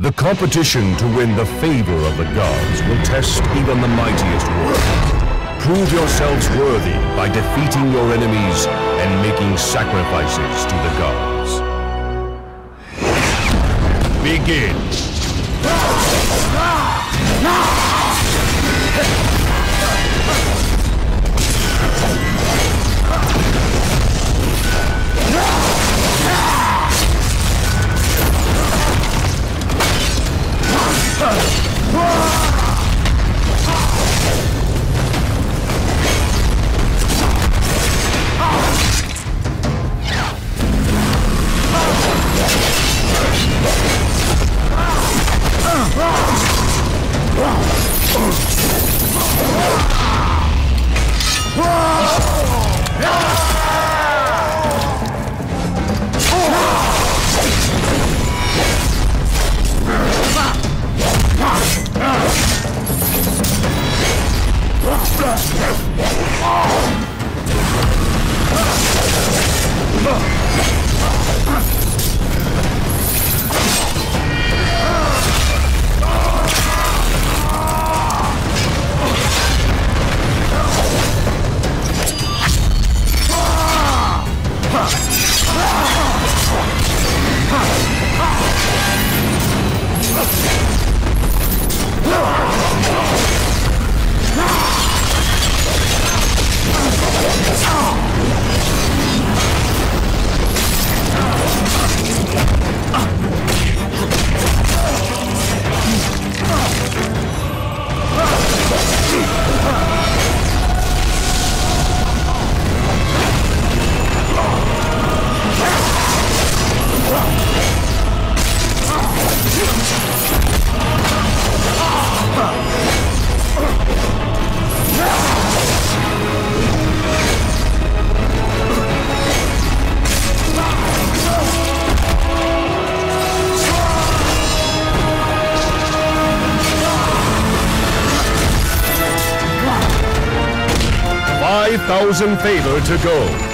The competition to win the favor of the gods will test even the mightiest warriors. Prove yourselves worthy by defeating your enemies and making sacrifices to the gods. Begin! Favor to go.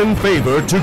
In favor to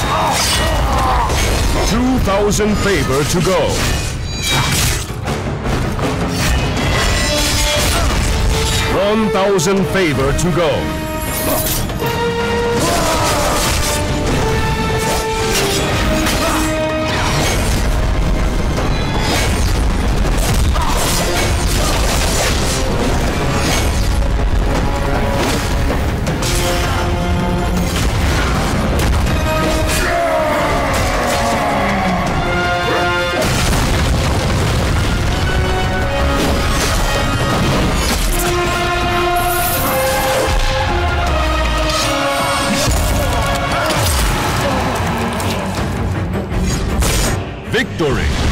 go. In favor to go. 1,000 favor to go. Victory!